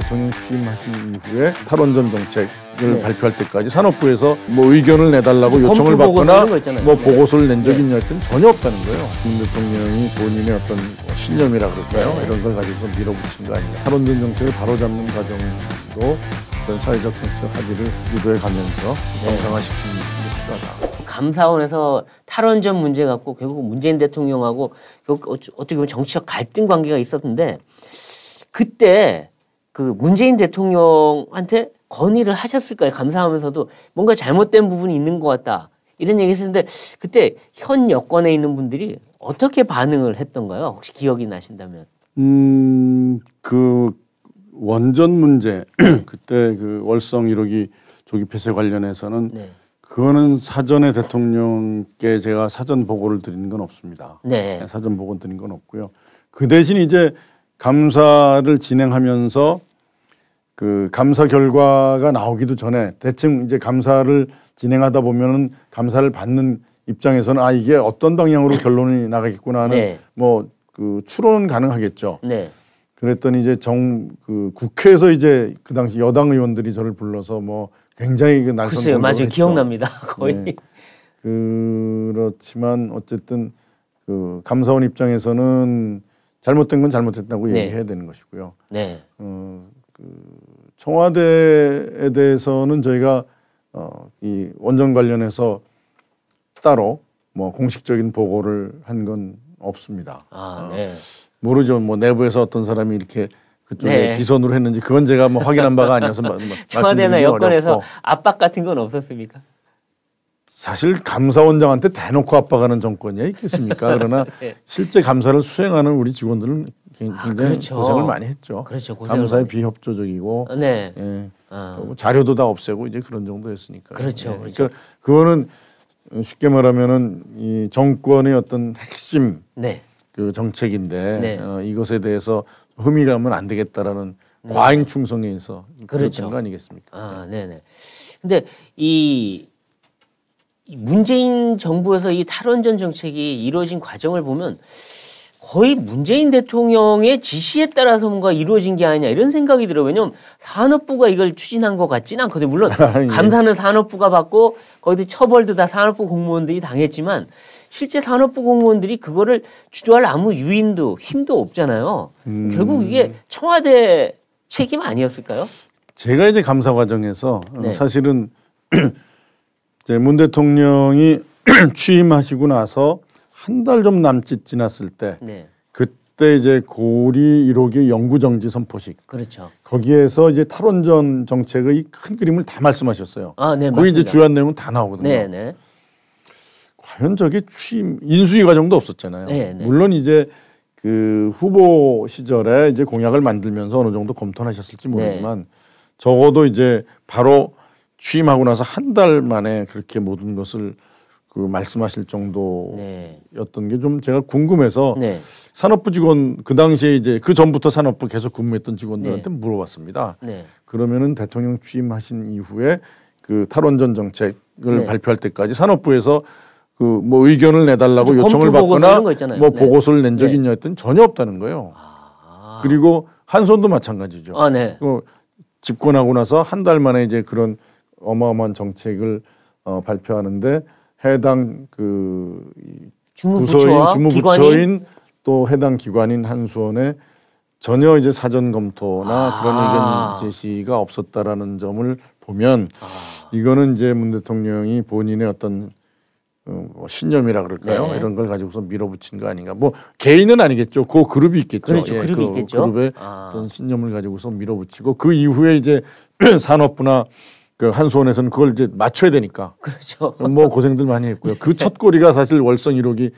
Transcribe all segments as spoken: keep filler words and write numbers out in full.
대통령 취임하신 이후에 탈원전 정책을 네. 발표할 때까지 산업부에서 뭐 의견을 내달라고 요청을 받거나 뭐 보고서를 낸 적이 네. 있냐 했더니 전혀 없다는 거예요. 문 대통령이 본인의 어떤 신념이라 그럴까요? 네. 이런 걸 가지고 밀어붙인 거 아닌가. 탈원전 정책을 바로잡는 과정도 어떤 사회적 정책 합의를 유도해 가면서 정상화시키는 게 필요하다. 감사원에서 탈원전 문제 갖고 결국 문재인 대통령하고 결국 어떻게 보면 정치적 갈등 관계가 있었는데 그때 그 문재인 대통령한테 건의를 하셨을 거예요. 감사하면서도 뭔가 잘못된 부분이 있는 것 같다. 이런 얘기 했었는데 그때 현 여권에 있는 분들이 어떻게 반응을 했던가요? 혹시 기억이 나신다면. 음, 그 원전 문제 그때 그 월성 일 호기 조기 폐쇄 관련해서는 네. 그거는 사전에 대통령께 제가 사전 보고를 드리는 건 없습니다. 네. 사전 보고 드린 건 없고요. 그 대신 이제 감사를 진행하면서 그 감사 결과가 나오기도 전에 대충 이제 감사를 진행하다 보면은 감사를 받는 입장에서는 아 이게 어떤 방향으로 결론이 나가겠구나 하는 네. 뭐 그 추론은 가능하겠죠. 네. 그랬더니 이제 정 그 국회에서 이제 그 당시 여당 의원들이 저를 불러서 뭐 굉장히 그 날선 글쎄요, 맞아요. 했죠. 기억납니다. 거의. 네. 그렇지만 어쨌든 그 감사원 입장에서는 잘못된 건 잘못했다고 네. 얘기해야 되는 것이고요. 네. 어, 그 청와대에 대해서는 저희가 어, 이 원전 관련해서 따로 뭐 공식적인 보고를 한 건 없습니다. 아, 네. 어, 모르죠. 뭐 내부에서 어떤 사람이 이렇게 그쪽에 네. 비선으로 했는지 그건 제가 뭐 확인한 바가 아니어서 청와대나 여권에서 어렵고. 압박 같은 건 없었습니까? 사실 감사원장한테 대놓고 압박하는 정권이 있겠습니까? 그러나 네. 실제 감사를 수행하는 우리 직원들은 굉장히 아, 그렇죠. 고생을 많이 했죠. 그렇죠. 감사에 많이... 비협조적이고 네. 예. 아. 자료도 다 없애고 이제 그런 정도였으니까. 그렇죠. 예. 그렇죠. 그러니까 그거는 쉽게 말하면은 이 정권의 어떤 핵심 네. 그 정책인데 네. 어, 이것에 대해서 흠이 가면 안 되겠다라는 네. 과잉 충성에 있어 그렇죠. 그런 거 아니겠습니까? 아, 네네. 근데 이 문재인 정부에서 이 탈원전 정책이 이루어진 과정을 보면 거의 문재인 대통령의 지시에 따라서 뭔가 이루어진 게 아니냐 이런 생각이 들어요. 왜냐하면 산업부가 이걸 추진한 것 같지는 않거든요. 물론 예. 감사는 산업부가 받고 거기도 처벌도 다 산업부 공무원들이 당했지만 실제 산업부 공무원들이 그거를 주도할 아무 유인도 힘도 없잖아요. 음. 결국 이게 청와대 책임 아니었을까요? 제가 이제 감사 과정에서 네. 사실은 이제 문 대통령이 취임하시고 나서 한 달 좀 남짓 지났을 때 네. 그때 이제 고리 일 호기 영구정지 선포식. 그렇죠. 거기에서 이제 탈원전 정책의 큰 그림을 다 말씀하셨어요. 아, 네, 거기 맞습니다. 이제 주요한 내용은 다 나오거든요. 네, 네. 과연 저게 취임 인수위 과정도 없었잖아요. 네, 네. 물론 이제 그 후보 시절에 이제 공약을 만들면서 어느 정도 검토하셨을지 모르지만 네. 적어도 이제 바로 취임하고 나서 한 달 만에 그렇게 모든 것을 그 말씀하실 정도였던 네. 게 좀 제가 궁금해서 네. 산업부 직원 그 당시에 이제 그 전부터 산업부 계속 근무했던 직원들한테 네. 물어봤습니다. 네. 그러면은 대통령 취임하신 이후에 그 탈원전 정책을 네. 발표할 때까지 산업부에서 그 뭐 의견을 내달라고 요청을 받거나 뭐 네. 보고서를 낸 적이 네. 있냐 했더니 전혀 없다는 거예요. 아. 그리고 한손도 마찬가지죠. 아, 네. 그 집권하고 나서 한 달 만에 이제 그런 어마어마한 정책을 어, 발표하는데. 해당 그 주무부처인, 주무부처인 또 해당 기관인 한수원에 전혀 이제 사전 검토나 아. 그런 의견 제시가 없었다라는 점을 보면 아. 이거는 이제 문 대통령이 본인의 어떤 어, 신념이라 그럴까요? 네. 이런 걸 가지고서 밀어붙인 거 아닌가? 뭐 개인은 아니겠죠. 그 그룹이 있겠죠. 그렇죠. 예, 그룹이 그 있겠죠. 그룹의 아. 어떤 신념을 가지고서 밀어붙이고 그 이후에 이제 산업부나 그 한수원에서는 그걸 이제 맞춰야 되니까. 그렇죠. 뭐 고생들 많이 했고요. 그 첫 고리가 사실 월성 일 호기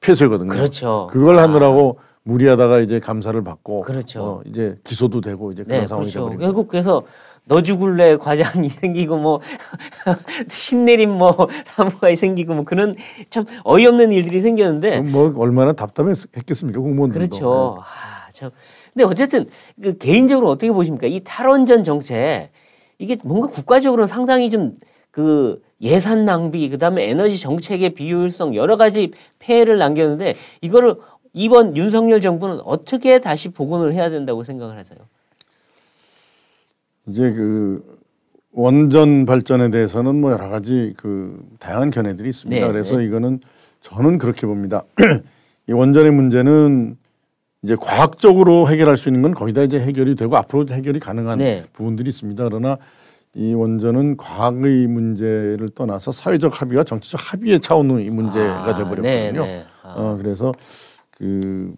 폐쇄거든요. 그렇죠. 그걸 아. 하느라고 무리하다가 이제 감사를 받고. 그렇죠. 어 이제 기소도 되고 이제 그런 네, 상황이 되버리고. 그렇죠. 결국 그래서 너 죽을래 과장이 생기고 뭐 신내림 뭐 사무관이 생기고 뭐 그런 참 어이없는 일들이 생겼는데. 뭐 얼마나 답답했겠습니까 공무원들도. 그렇죠. 아 참. 근데 어쨌든 그 개인적으로 어떻게 보십니까 이 탈원전 정책. 이게 뭔가 국가적으로는 상당히 좀 그 예산 낭비, 그 다음에 에너지 정책의 비효율성 여러 가지 폐해를 남겼는데 이거를 이번 윤석열 정부는 어떻게 다시 복원을 해야 된다고 생각을 하세요? 이제 그 원전 발전에 대해서는 뭐 여러 가지 그 다양한 견해들이 있습니다. 네, 그래서 네. 이거는 저는 그렇게 봅니다. 이 원전의 문제는 이제 과학적으로 해결할 수 있는 건 거의 다 이제 해결이 되고 앞으로도 해결이 가능한 네. 부분들이 있습니다. 그러나 이 원전은 과학의 문제를 떠나서 사회적 합의와 정치적 합의의 차원의 문제가 아, 돼버렸거든요. 네, 네. 아. 어, 그래서 그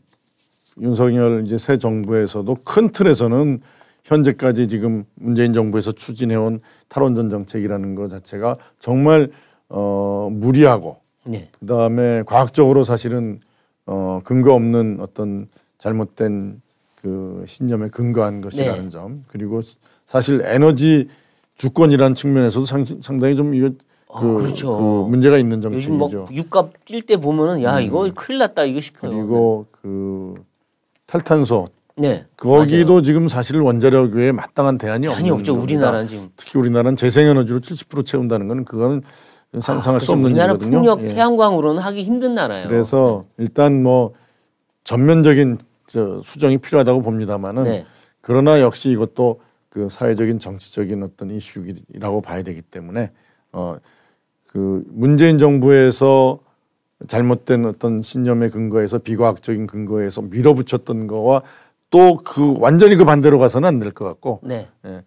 윤석열 이제 새 정부에서도 큰 틀에서는 현재까지 지금 문재인 정부에서 추진해온 탈원전 정책이라는 것 자체가 정말 어, 무리하고 네. 그다음에 과학적으로 사실은 어, 근거 없는 어떤 잘못된 그 신념에 근거한 것이라는 네. 점, 그리고 사실 에너지 주권이라는 측면에서도 상, 상당히 좀 이거 아, 그, 그렇죠. 그 문제가 있는 정책이죠. 요즘 뭐 육값 뛸 때 보면은 야 음. 이거 큰일 났다 이거 싶어요. 그리고 그 탈탄소. 네. 거기도 맞아요. 지금 사실 원자력 외에 마땅한 대안이 없는 없죠. 겁니다. 우리나라는 지금 특히 우리나라는 재생에너지로 칠십 퍼센트 채운다는 건 그거는 상상할 아, 수 없는 우리나라 일이거든요. 우리나라 풍력 태양광으로는 예. 하기 힘든 나라예요. 그래서 일단 뭐 전면적인 저 수정이 필요하다고 봅니다만은 네. 그러나 역시 이것도 그 사회적인 정치적인 어떤 이슈라고 봐야 되기 때문에 어 그 문재인 정부에서 잘못된 어떤 신념의 근거에서 비과학적인 근거에서 밀어붙였던 거와 또 그 완전히 그 반대로 가서는 안 될 것 같고 네. 예.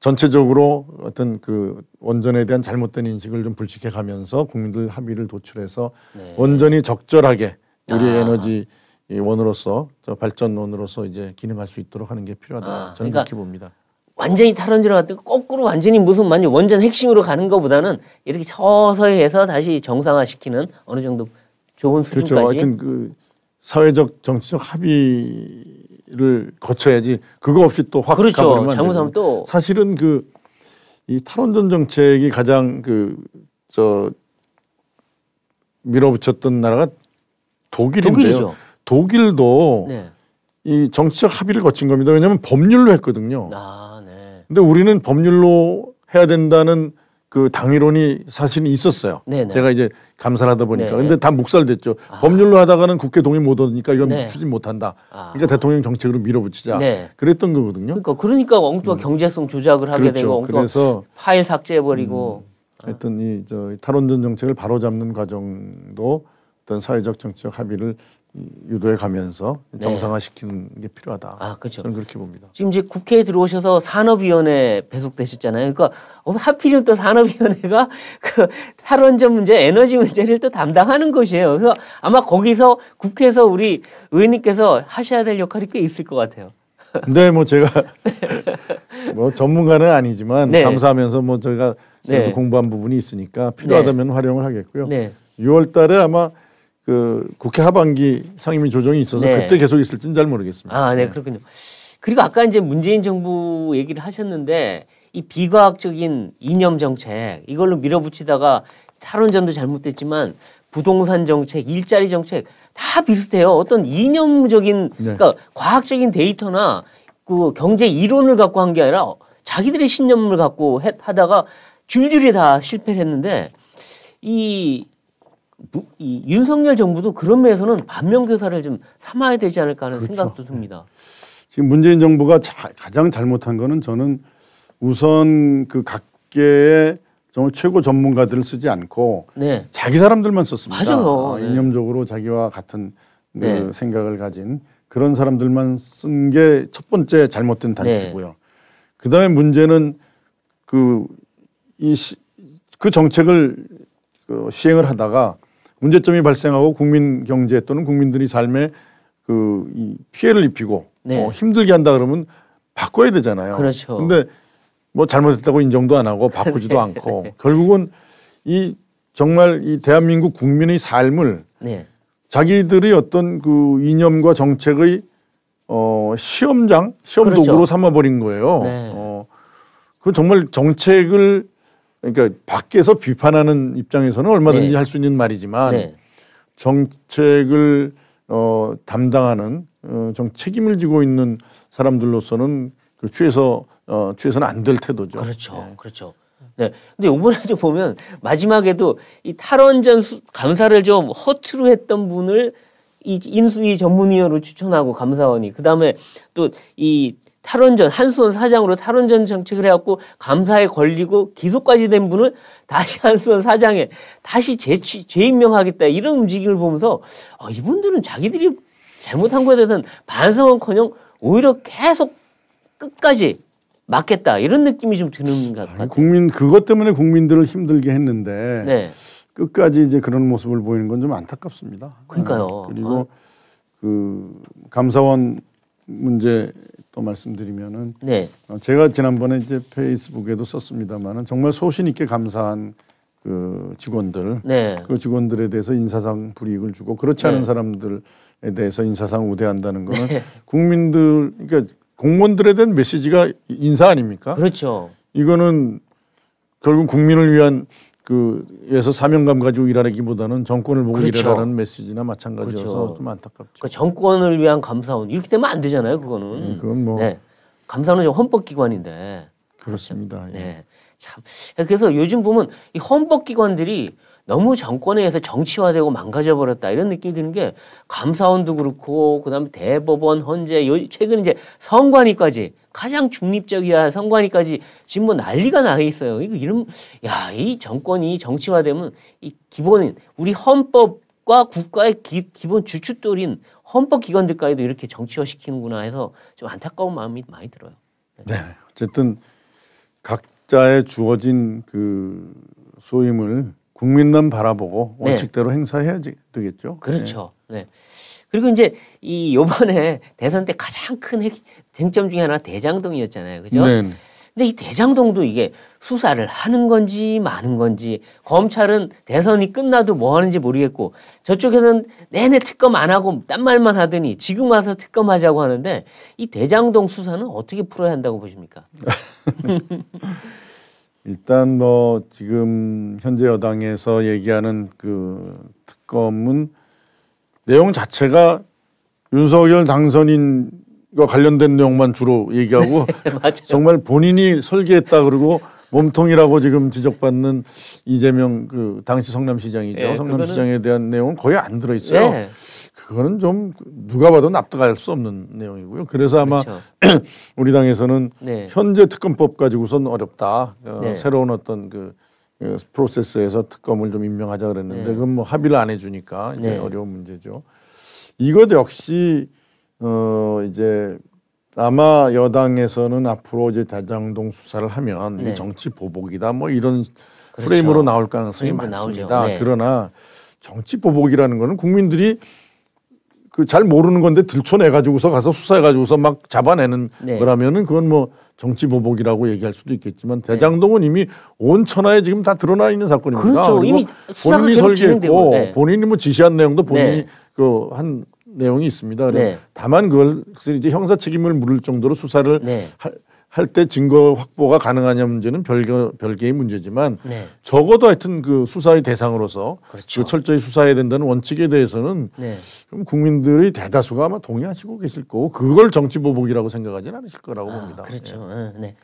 전체적으로 어떤 그 원전에 대한 잘못된 인식을 좀 불식해 가면서 국민들 합의를 도출해서 네. 원전이 적절하게 우리 아. 에너지 원으로서 저 발전원으로서 이제 기능할 수 있도록 하는 게 필요하다. 아. 저는 그러니까 그렇게 봅니다. 완전히 탈원전으로 갔다가 거꾸로 완전히 무슨 만약 원전 핵심으로 가는 것보다는 이렇게 서서히 해서 다시 정상화시키는 어느 정도 좋은 수준까지. 그렇죠. 하여튼 그 사회적 정치적 합의 를 거쳐야지 그거 없이 또 확 그렇죠. 가버리면 잘못하면 또 사실은 그 이 탈원전 정책이 가장 그 저 밀어붙였던 나라가 독일인데요. 독일이죠. 독일도 네. 이 정치적 합의를 거친 겁니다. 왜냐하면 법률로 했거든요. 아, 네. 근데 우리는 법률로 해야 된다는 그 당위론이 사실은 있었어요. 네네. 제가 이제 감사를 하다 보니까. 네네. 근데 다 묵살됐죠. 아. 법률로 하다가는 국회 동의 못 얻으니까 이건 네. 추진 못한다. 아. 그러니까 대통령 정책으로 밀어붙이자. 네. 그랬던 거거든요. 그러니까 그러니까 엉뚱한 음. 경제성 조작을 하게 그렇죠. 되고 엉뚱한 그래서 파일 삭제해버리고. 음. 하여튼 이 저 탈원전 정책을 바로잡는 과정도 어떤 사회적 정치적 합의를 유도해 가면서 네. 정상화시키는 게 필요하다. 아, 그렇죠. 저는 그렇게 봅니다. 지금 이제 국회에 들어오셔서 산업위원회 배속되셨잖아요. 그러니까 하필이면 또 산업위원회가 그 탈원전 문제, 에너지 문제를 또 담당하는 것이에요. 그래서 아마 거기서 국회에서 우리 의원님께서 하셔야 될 역할이 꽤 있을 것 같아요. 네, 뭐 제가 뭐 전문가는 아니지만 네. 감사하면서 뭐 저희가 네. 공부한 부분이 있으니까 필요하다면 네. 활용을 하겠고요. 네. 유월 달에 아마 그 국회 하반기 상임위 조정이 있어서 네. 그때 계속 있을지는 잘 모르겠습니다. 아, 네, 그렇군요. 그리고 아까 이제 문재인 정부 얘기를 하셨는데 이 비과학적인 이념 정책 이걸로 밀어붙이다가 탈원전도 잘못됐지만 부동산 정책, 일자리 정책 다 비슷해요. 어떤 이념적인 네. 그러니까 과학적인 데이터나 그 경제 이론을 갖고 한 게 아니라 자기들의 신념을 갖고 해, 하다가 줄줄이 다 실패를 했는데 이 이 윤석열 정부도 그런 면에서는 반면교사를 좀 삼아야 되지 않을까 하는 그렇죠. 생각도 듭니다. 지금 문재인 정부가 자, 가장 잘못한 거는 저는 우선 그 각계의 정말 최고 전문가들을 쓰지 않고 네. 자기 사람들만 썼습니다. 맞아요. 아, 이념적으로 네. 자기와 같은 그 네. 생각을 가진 그런 사람들만 쓴 게 첫 번째 잘못된 단추고요. 네. 그다음에 문제는 그 이 그 정책을 그 시행을 하다가 문제점이 발생하고 국민 경제 또는 국민들이 삶에 그 이 피해를 입히고 네. 어 힘들게 한다 그러면 바꿔야 되잖아요. 그렇죠. 근데 뭐 잘못했다고 인정도 안 하고 바꾸지도 네. 않고 결국은 이 정말 이 대한민국 국민의 삶을 네. 자기들이 어떤 그 이념과 정책의 어 시험장, 시험 그렇죠. 도구로 삼아버린 거예요. 네. 어 그 정말 정책을 그러니까 밖에서 비판하는 입장에서는 얼마든지 네. 할 수 있는 말이지만 네. 정책을 어, 담당하는 어, 정 책임을 지고 있는 사람들로서는 그 취해서 어, 취해서는 안 될 태도죠. 그렇죠, 네. 그렇죠. 네. 근데 이번에도 보면 마지막에도 이 탈원전 수, 감사를 좀 허투루 했던 분을 이 인수위 전문위원으로 추천하고 감사원이 그 다음에 또 이 탈원전, 한수원 사장으로 탈원전 정책을 해갖고 감사에 걸리고 기소까지 된 분을 다시 한수원 사장에 다시 재취, 재임명하겠다 이런 움직임을 보면서 어, 이분들은 자기들이 잘못한 거에 대해서는 반성은커녕 오히려 계속 끝까지 맞겠다 이런 느낌이 좀 드는 것 같아요. 국민 그것 때문에 국민들을 힘들게 했는데 네. 끝까지 이제 그런 모습을 보이는 건 좀 안타깝습니다. 그러니까요. 네. 그리고 아. 그 감사원 문제 또 말씀드리면은 네. 제가 지난번에 이제 페이스북에도 썼습니다만은 정말 소신 있게 감사한 그 직원들, 네. 그 직원들에 대해서 인사상 불이익을 주고 그렇지 않은 네. 사람들에 대해서 인사상 우대한다는 거는 네. 국민들 그러니까 공무원들에 대한 메시지가 인사 아닙니까? 그렇죠. 이거는 결국 국민을 위한 그에서 사명감 가지고 일하기보다는 정권을 보고 그렇죠. 일하라는 메시지나 마찬가지여서 그렇죠. 좀 안타깝죠. 그러니까 정권을 위한 감사원 이렇게 되면 안 되잖아요. 그거는. 네, 그건 뭐 네. 감사원은 헌법기관인데. 그렇습니다. 네. 예. 참 그래서 요즘 보면 이 헌법기관들이 너무 정권에 의해서 정치화되고 망가져버렸다 이런 느낌이 드는 게 감사원도 그렇고 그다음에 대법원, 헌재 최근 이제 선관위까지 가장 중립적이야 할 선관위까지 지금 뭐 난리가 나 있어요. 이거 이런 야, 이 정권이 정치화되면 이 기본인 우리 헌법과 국가의 기, 기본 주춧돌인 헌법기관들까지도 이렇게 정치화시키는구나 해서 좀 안타까운 마음이 많이 들어요. 네, 어쨌든 각자의 주어진 그 소임을 국민만 바라보고 원칙대로 네. 행사해야 되겠죠. 그렇죠. 네. 네. 그리고 이제 이 요번에 대선 때 가장 큰 쟁점 중에 하나가 대장동이었잖아요. 그죠? 네. 근데 이 대장동도 이게 수사를 하는 건지 마는 건지 검찰은 대선이 끝나도 뭐 하는지 모르겠고 저쪽에서는 내내 특검 안 하고 딴 말만 하더니 지금 와서 특검하자고 하는데 이 대장동 수사는 어떻게 풀어야 한다고 보십니까? 일단 뭐 지금 현재 여당에서 얘기하는 그 특검은 내용 자체가 윤석열 당선인과 관련된 내용만 주로 얘기하고 정말 본인이 설계했다 그러고 몸통이라고 지금 지적받는 이재명 그 당시 성남시장이죠. 네, 성남시장에 대한 내용은 거의 안 들어있어요. 네. 그거는 좀 누가 봐도 납득할 수 없는 내용이고요. 그래서 아마 그렇죠. 우리 당에서는 네. 현재 특검법 가지고선 어렵다. 어, 네. 새로운 어떤 그 프로세스에서 특검을 좀 임명하자 그랬는데 네. 그건 뭐 합의를 안 해주니까 이제 네. 어려운 문제죠. 이것 역시 어 이제 아마 여당에서는 앞으로 이제 대장동 수사를 하면 네. 정치 보복이다 뭐 이런 그렇죠. 프레임으로 나올 가능성이 많습니다. 네. 그러나 정치 보복이라는 거는 국민들이 그 잘 모르는 건데 들춰내 가지고서 가서 수사해 가지고서 막 잡아내는 네. 거라면은 그건 뭐 정치 보복이라고 얘기할 수도 있겠지만 대장동은 네. 이미 온 천하에 지금 다 드러나 있는 사건입니다. 그렇죠. 이미 본인이 설계했고 네. 본인이 뭐 지시한 내용도 본인이 네. 그 한 내용이 있습니다. 네. 다만 그걸 이제 형사 책임을 물을 정도로 수사를 네. 할 때 증거 확보가 가능하냐 문제는 별개, 별개의 문제지만 네. 적어도 하여튼 그 수사의 대상으로서 그렇죠. 그 철저히 수사해야 된다는 원칙에 대해서는 네. 그럼 국민들의 대다수가 아마 동의하시고 계실 거고 그걸 정치보복이라고 생각하지는 않으실 거라고 아, 봅니다. 그렇죠. 네. 네.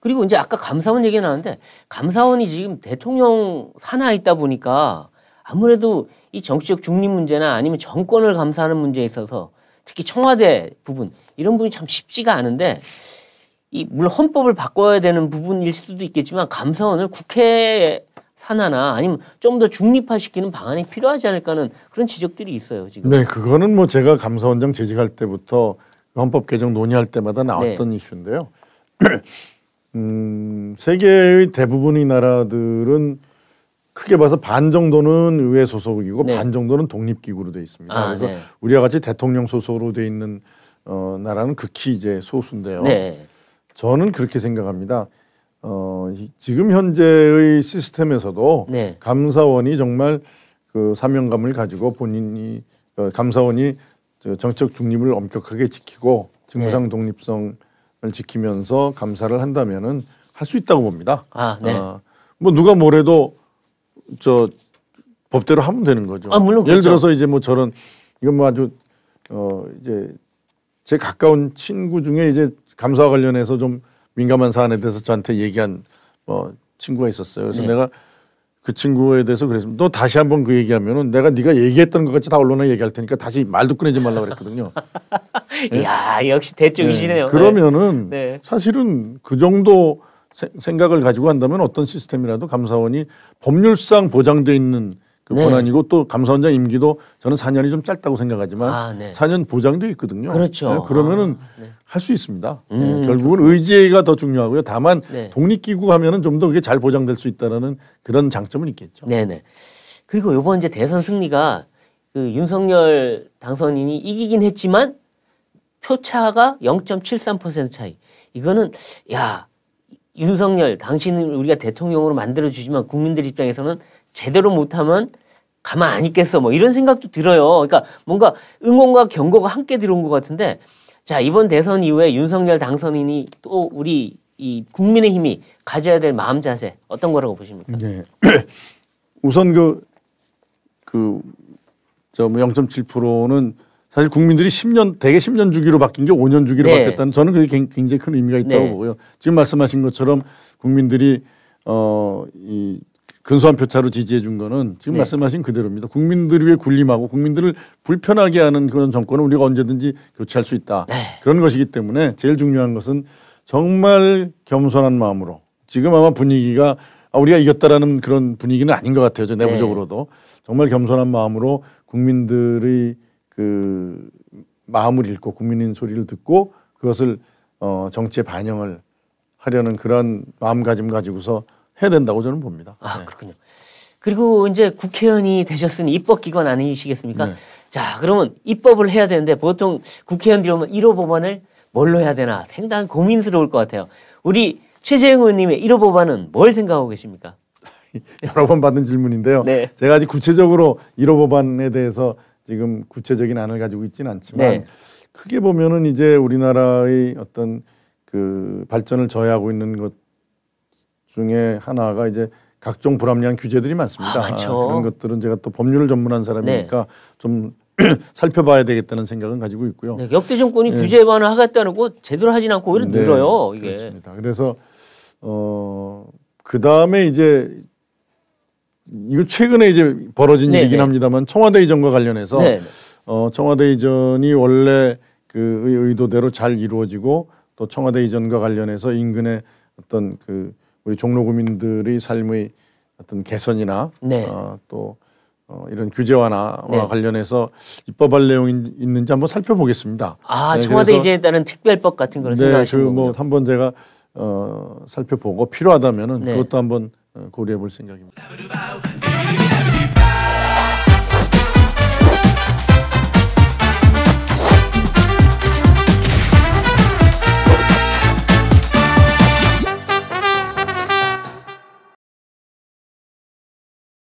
그리고 이제 아까 감사원 얘기 나왔는데 감사원이 지금 대통령 산하에 있다 보니까 아무래도 이 정치적 중립 문제나 아니면 정권을 감사하는 문제에 있어서 특히 청와대 부분 이런 부분이 참 쉽지가 않은데 이 물론 헌법을 바꿔야 되는 부분일 수도 있겠지만 감사원을 국회 산하나 아니면 좀 더 중립화시키는 방안이 필요하지 않을까 하는 그런 지적들이 있어요. 지금. 네. 그거는 뭐 제가 감사원장 재직할 때부터 헌법 개정 논의할 때마다 나왔던 네. 이슈인데요. 음, 세계의 대부분의 나라들은 크게 봐서 반 정도는 의회 소속이고 네. 반 정도는 독립기구로 돼 있습니다. 아, 그래서 네. 우리와 같이 대통령 소속으로 돼 있는 어, 나라는 극히 이제 소수인데요. 네. 저는 그렇게 생각합니다. 어, 지금 현재의 시스템에서도 네. 감사원이 정말 그 사명감을 가지고 본인이 어, 감사원이 정치적 중립을 엄격하게 지키고 직무상 네. 독립성을 지키면서 감사를 한다면은 할 수 있다고 봅니다. 아, 네. 어, 뭐 누가 뭐래도 저 법대로 하면 되는 거죠. 아, 물론 예를 그렇죠. 들어서 이제 뭐 저런 이건 뭐 아주 어 이제 제 가까운 친구 중에 이제 감사와 관련해서 좀 민감한 사안에 대해서 저한테 얘기한 어 친구가 있었어요. 그래서 네. 내가 그 친구에 대해서 그랬습니다. 너 다시 한번 그 얘기하면은 내가 네가 얘기했던 것 같이 다 언론에 얘기할 테니까 다시 말도 꺼내지 말라고 그랬거든요. 네. 야, 역시 대쪽이시네요. 네. 그러면은 네. 사실은 그 정도 세, 생각을 가지고 한다면 어떤 시스템이라도 감사원이 법률상 보장돼 있는 그 네. 권한이고 또 감사원장 임기도 저는 사 년이 좀 짧다고 생각하지만 아, 네. 사 년 보장돼 있거든요. 그렇죠. 네. 그러면은 아, 네. 할 수 있습니다. 음, 네. 결국은 그렇구나. 의지가 더 중요하고요. 다만 네. 독립기구 하면은 좀 더 그게 잘 보장될 수 있다라는 그런 장점은 있겠죠. 네네. 그리고 이번 이제 대선 승리가 그 윤석열 당선인이 이기긴 했지만 표차가 영 점 칠삼 퍼센트 차이. 이거는 야. 윤석열 당신은 우리가 대통령으로 만들어주지만 국민들 입장에서는 제대로 못하면 가만 안 있겠어 뭐 이런 생각도 들어요. 그러니까 뭔가 응원과 경고가 함께 들어온 것 같은데 자 이번 대선 이후에 윤석열 당선인이 또 우리 이 국민의힘이 가져야 될 마음 자세 어떤 거라고 보십니까? 네. 우선 그 그 저 뭐 영 점 칠 퍼센트는 사실 국민들이 십 년, 대개 십 년 주기로 바뀐 게 오 년 주기로 네. 바뀌었다는 저는 그게 굉장히 큰 의미가 있다고 네. 보고요. 지금 말씀하신 것처럼 국민들이 어, 이 근소한 표차로 지지해 준 거는 지금 네. 말씀하신 그대로입니다. 국민들 위해 군림하고 국민들을 불편하게 하는 그런 정권을 우리가 언제든지 교체할 수 있다. 네. 그런 것이기 때문에 제일 중요한 것은 정말 겸손한 마음으로 지금 아마 분위기가 아, 우리가 이겼다라는 그런 분위기는 아닌 것 같아요. 저 내부적으로도. 네. 정말 겸손한 마음으로 국민들의 그 마음을 읽고 국민인 소리를 듣고 그것을 어 정치에 반영을 하려는 그런 마음가짐 가지고서 해야 된다고 저는 봅니다. 아 네. 그렇군요. 그리고 이제 국회의원이 되셨으니 입법기관 아니시겠습니까? 네. 자 그러면 입법을 해야 되는데 보통 국회의원들이 오면 일 호 법안을 뭘로 해야 되나 상당히 고민스러울 것 같아요. 우리 최재형 의원님의 일 호 법안은 뭘 생각하고 계십니까? 여러 번 받은 질문인데요. 네. 제가 아직 구체적으로 일 호 법안에 대해서 지금 구체적인 안을 가지고 있지는 않지만 네. 크게 보면은 이제 우리나라의 어떤 그 발전을 저해하고 있는 것 중에 하나가 이제 각종 불합리한 규제들이 많습니다. 아, 그런 것들은 제가 또 법률을 전문한 사람이니까 네. 좀 살펴봐야 되겠다는 생각은 가지고 있고요. 네, 역대 정권이 네. 규제 완화하겠다는 거 제대로 하진 않고 오히려 네, 늘어요. 이게. 그렇습니다. 그래서 어 그다음에 이제 이거 최근에 이제 벌어진 네네. 일이긴 합니다만 청와대 이전과 관련해서 네네. 어, 청와대 이전이 원래 그 의도대로 잘 이루어지고 또 청와대 이전과 관련해서 인근의 어떤 그 우리 종로구민들의 삶의 어떤 개선이나 네. 어, 또 어, 이런 규제 완화와 네. 관련해서 입법할 내용이 있는지 한번 살펴보겠습니다. 아 네, 청와대 이전에 따른 특별법 같은 걸 네, 생각하시는 거군요. 뭐 한번 제가 어, 살펴보고 필요하다면은 네. 그것도 한번 고려해 볼 생각입니다.